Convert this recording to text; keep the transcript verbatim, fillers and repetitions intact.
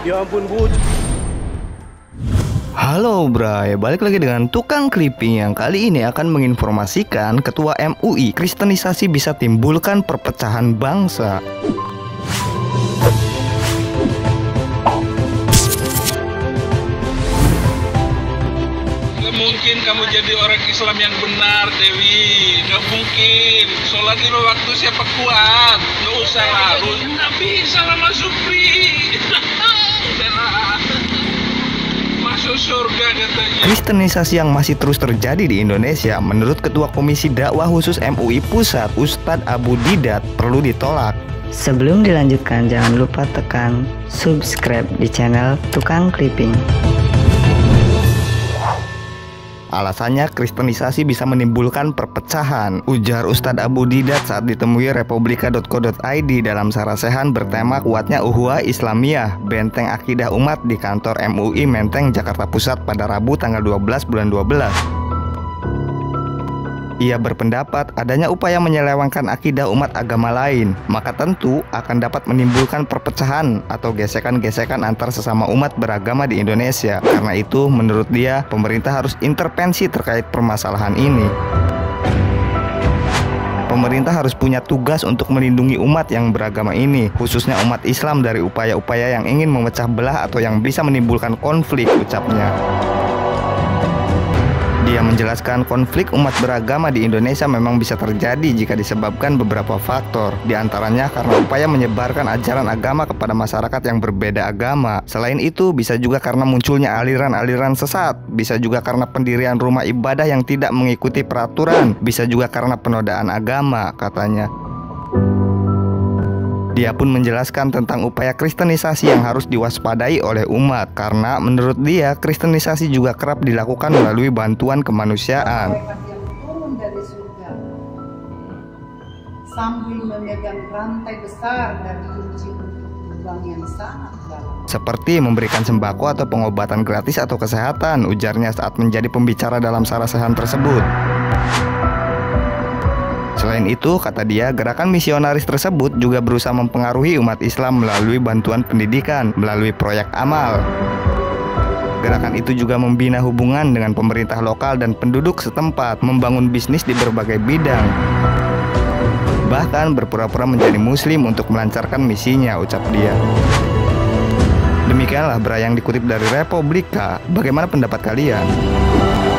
Ya ampun, Bu. Halo Bray, balik lagi dengan Tukang Kliping yang kali ini akan menginformasikan Ketua M U I, Kristenisasi bisa timbulkan perpecahan bangsa. Mungkin kamu jadi orang Islam yang benar, Dewi. Gak mungkin. Sholat lima waktu siapa kuat? Gak usah harus. Gak bisa lah, Mas Supri. Kristenisasi yang masih terus terjadi di Indonesia, menurut Ketua Komisi Dakwah Khusus M U I Pusat, Ustaz Abu Deedat, perlu ditolak. Sebelum dilanjutkan, jangan lupa tekan subscribe di channel Tukang Kliping. Alasannya, kristenisasi bisa menimbulkan perpecahan, ujar Ustadz Abu Deedat saat ditemui Republika dot co dot i d dalam sarasehan bertema kuatnya Ukhuwah Islamiyah, Benteng Akidah Umat di kantor M U I Menteng, Jakarta Pusat pada Rabu tanggal dua belas bulan dua belas. Ia berpendapat adanya upaya menyelewengkan akidah umat agama lain, maka tentu akan dapat menimbulkan perpecahan atau gesekan-gesekan antar sesama umat beragama di Indonesia. Karena itu, menurut dia, pemerintah harus intervensi terkait permasalahan ini. Pemerintah harus punya tugas untuk melindungi umat yang beragama ini, khususnya umat Islam, dari upaya-upaya yang ingin memecah belah atau yang bisa menimbulkan konflik, ucapnya. Dia menjelaskan konflik umat beragama di Indonesia memang bisa terjadi jika disebabkan beberapa faktor, diantaranya karena upaya menyebarkan ajaran agama kepada masyarakat yang berbeda agama. Selain itu, bisa juga karena munculnya aliran-aliran sesat, bisa juga karena pendirian rumah ibadah yang tidak mengikuti peraturan, bisa juga karena penodaan agama, katanya. Dia pun menjelaskan tentang upaya kristenisasi yang harus diwaspadai oleh umat, karena menurut dia kristenisasi juga kerap dilakukan melalui bantuan kemanusiaan. Turun dari surga, sambil memegang rantai besar dari lubang yang sangat dalam, seperti memberikan sembako atau pengobatan gratis atau kesehatan, ujarnya saat menjadi pembicara dalam sarasehan tersebut. Selain itu, kata dia, gerakan misionaris tersebut juga berusaha mempengaruhi umat Islam melalui bantuan pendidikan, melalui proyek amal. Gerakan itu juga membina hubungan dengan pemerintah lokal dan penduduk setempat, membangun bisnis di berbagai bidang. Bahkan berpura-pura menjadi muslim untuk melancarkan misinya, ucap dia. Demikianlah berita yang dikutip dari Republika. Bagaimana pendapat kalian?